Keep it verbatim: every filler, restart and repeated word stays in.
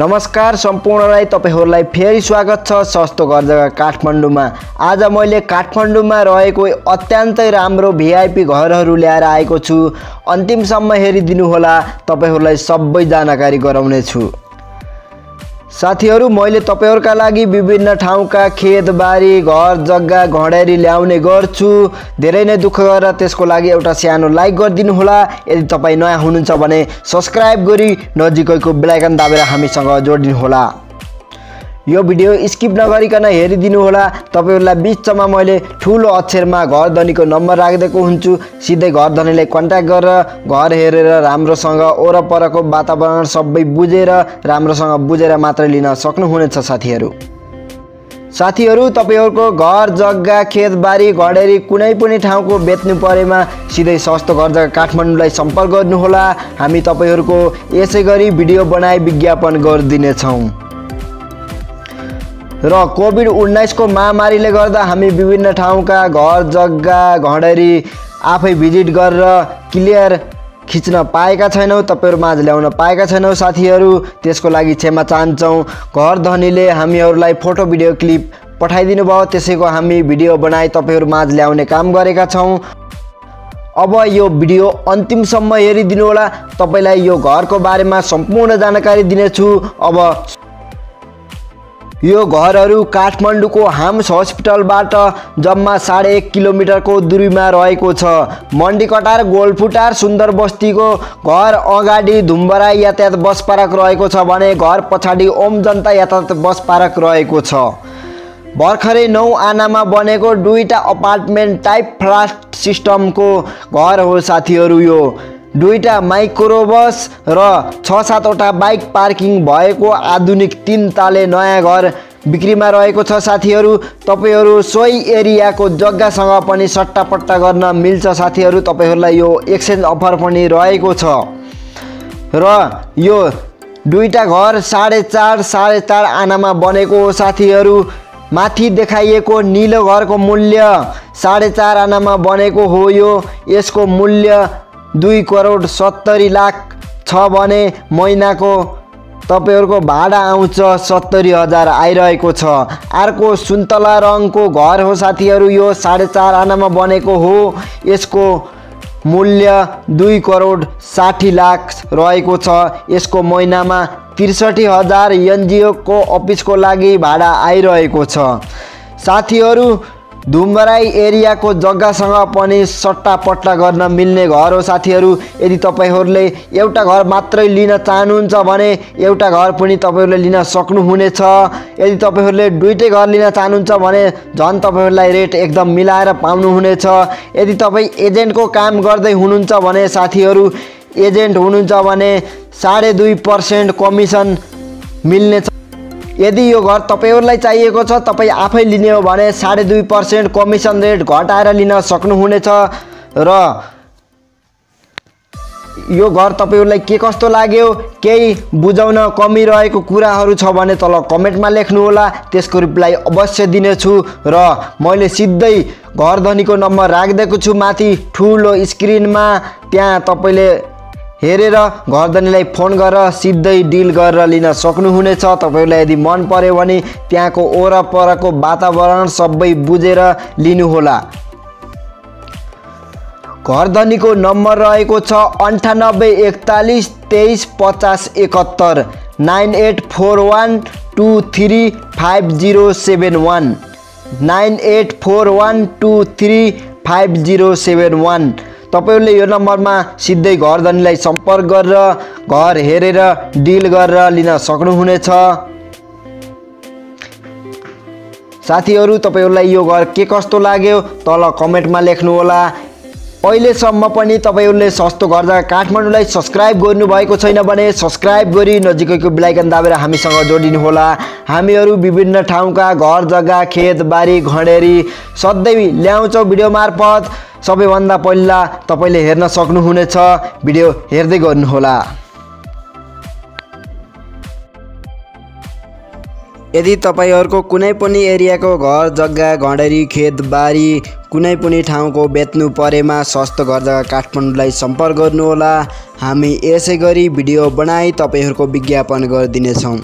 नमस्कार सम्पूर्णलाई तपाईहरुलाई फेरि स्वागत छ सस्तो घर जग्गा काठमाडौँमा। आज मैले काठमाडौँमा रहेको अत्यन्तै राम्रो भिआइपी घरहरु ल्याएर आएको छु। अन्तिम सम्म हेरिदिनु होला, तपाईहरुलाई सबै जानकारी गराउने छु। साथीहरु, मैले तपाईहरुका लागि विभिन्न ठाउँका खेतबारी घर जग्गा घडेरी ल्याउने गर्छु। धेरै नै दुःख गरेर त्यसको लागि एउटा सानो लाइक गरिदिनु होला। यदि तपाई नयाँ हुनुहुन्छ भने सब्स्क्राइब गरी नजिकैको बेल आइकन दबाएर हामीसँग जोडिनु होला। यो भिडियो स्किप नगरिकन हेरिदिनु होला। तपाईहरुलाई बीचमा मैले ठूलो अक्षरमा घरधनीको नम्बर राखिदिएको हुन्छु। सिधै घरधनीले कन्ट्याक्ट गरेर घर हेरेर राम्रोसँग ओरपरको वातावरण सबै बुझेर राम्रोसँग बुझेर मात्र लिन सक्नुहुनेछ। साथीहरु साथीहरु तपाईहरुको घर जग्गा खेतबारी घडेरी कुनै पनि ठाउँको बेच्नु परेमा सिधै सस्तो घर जग्गा काठमाडौँलाई सम्पर्क गर्नु होला। हामी तपाईहरुको यसैगरी भिडियो बनाई विज्ञापन गरिदिने छौं। र कोभिड उन्नाइस को महामारीले गर्दा हामी विभिन्न ठाउँका घर जग्गा घडेरी आफै भिजिट गरेर क्लियर खिच्न पाएका छैनौं, तपाईहरुमा आज ल्याउन पाएका छैनौं। साथीहरु त्यसको लागि क्षमा चाहन्छौं। घरधनीले हामीहरुलाई फोटो भिडियो क्लिप पठाइदिनु भयो, त्यसैको हामी भिडियो बनाई तपाईहरुमा आज ल्याउने काम गरेका छौं। अब यो भिडियो अन्तिमसम्म हेरिदिनु होला। तपाईलाई यो घरको बारेमा सम्पूर्ण जानकारी दिनेछु। अब यो घरहरू काठमाडौँको हाम्स हस्पिटलबाट जम्मा साढे एक किलोमिटरको दूरीमा रहेको छ। मनडिकाटार गोल्फुटार सुन्दरबस्तीको घर अगाडि धुम्बराही यातायात बस पार्क रहेको छ भने घर पछाडि ओम जनता यातायात बस पार्क रहेको छ। भर्खरै नौ आनामा बनेको दुईटा अपार्टमेन्ट टाइप फ्ल्याट सिस्टमको घर हो साथीहरू। यो दुईटा माइक्रोबस र छ सातवटा बाइक पार्किङ भएको आधुनिक तीन तले नयाँ घर बिक्रीमा रहेको छ। साथीहरू तपाईहरू सोही एरियाको जग्गासँग पनि सट्टापट्टा गर्न मिल्छ। साथीहरू तपाईहरूलाई यो एक्सचेन्ज अफर पनि रहेको छ। र यो दुईटा घर साढे चार साढे चार आनामा बनेको हो। साथीहरू माथि देखाइएको नीलो घरको मूल्य साढे चार आनामा बनेको हो। यो यसको मूल्य दुई करोड सत्तरी लाख छ भने महिनाको तपाईहरुको भाडा आउँछ सत्तरी हजार आइरहेको छ। अर्को सुन्तला रङको घर हो साथीहरु। यो साढे चार आनामा बनेको हो। यसको मूल्य दुई करोड साठी लाख रहेको छ। यसको महिनामा त्रिसठी हजार एनजिओ को अफिसको लागि भाडा आइरहेको छ। साथीहरु धुम्बराही एरियाको जग्गासँग पनि सट्टापट्टा गर्न मिल्ने घर हो। साथीहरू यदि तपाईहरूले एउटा घर मात्रै लिन चाहनुहुन्छ भने एउटा घर पनि तपाईहरूले लिन सक्नुहुनेछ। यदि तपाईहरूले दुईटै घर लिन चाहनुहुन्छ भने झन् तपाईहरूलाई रेट एकदम मिलाएर पाउनुहुनेछ। यदि तपाईँ एजेन्टको काम गर्दै हुनुहुन्छ भने साथीहरू एजेन्ट हुनुहुन्छ भने साढे दुई पर्सेन्ट कमिसन मिल्नेछ। यदि यो घर तपाईहरुलाई चाहिएको छ, तपाई आफै लिने हो भने साढे दुई पर्सेंट कमिसन रेट घटाएर लिन सक्नुहुनेछ। र यो घर तपाईहरुलाई के कस्तो लाग्यो, केही बुझाउन कमी रहेको कुराहरु छ भने तल कमेन्टमा लेख्नु होला, त्यसको रिप्लाई अवश्य दिनेछु। र मैले सिधै घरधनीको नम्बर राखिदिएको छु माथि ठूलो स्क्रिनमा। त्यहाँ तपाईले हेरेर घरधनीलाई फोन गरेर सिधै डिल गरेर लिन सक्नुहुनेछ। तपाईलाई यदि मन पर्यो भने त्यहाँको वरपरको वातावरण सबै बुझेर लिनुहोला। घरधनीको नम्बर रहेको छ अन्ठानब्बे एकतालीस तेईस पचास एकहत्तर nine eight four one two three five zero seven one nine eight four one two three five zero seven one तपाईहरुले यो नम्बरमा सिधै घरधनीलाई सम्पर्क गरेर घर हेरेर डिल गरेर लिन सक्नुहुनेछ। साथीहरु तपाईहरुलाई यो घर के कस्तो लाग्यो तल कमेन्टमा लेख्नु होला। अहिलेसम्म पनि तपाईहरुले सस्तो घर जग्गा काठमाडौँलाई सब्स्क्राइब गर्नुभएको छैन भने सब्स्क्राइब गरी नजिकैको बेल आइकन दबाएर हामीसँग जोडिनु होला। हामीहरु विभिन्न ठाउँका घर जग्गा खेतबारी घडेरी सधैं ल्याउँछौं भिडियो मार्फत। सबैभन्दा पहिला तपाईले हेर्न सक्नुहुनेछ। भिडियो हेर्दै गर्नुहोला। यदि तपाईहरुको कुनै पनि एरियाको घर जग्गा घडेरी खेतबारी कुनै पनि ठाउँको बेच्नु परेमा सस्तो घर जग्गा काठमाडौँलाई सम्पर्क गर्नुहोला। हामी यसैगरी भिडियो बनाई तपाईहरुको विज्ञापन गर्दिनेछौं।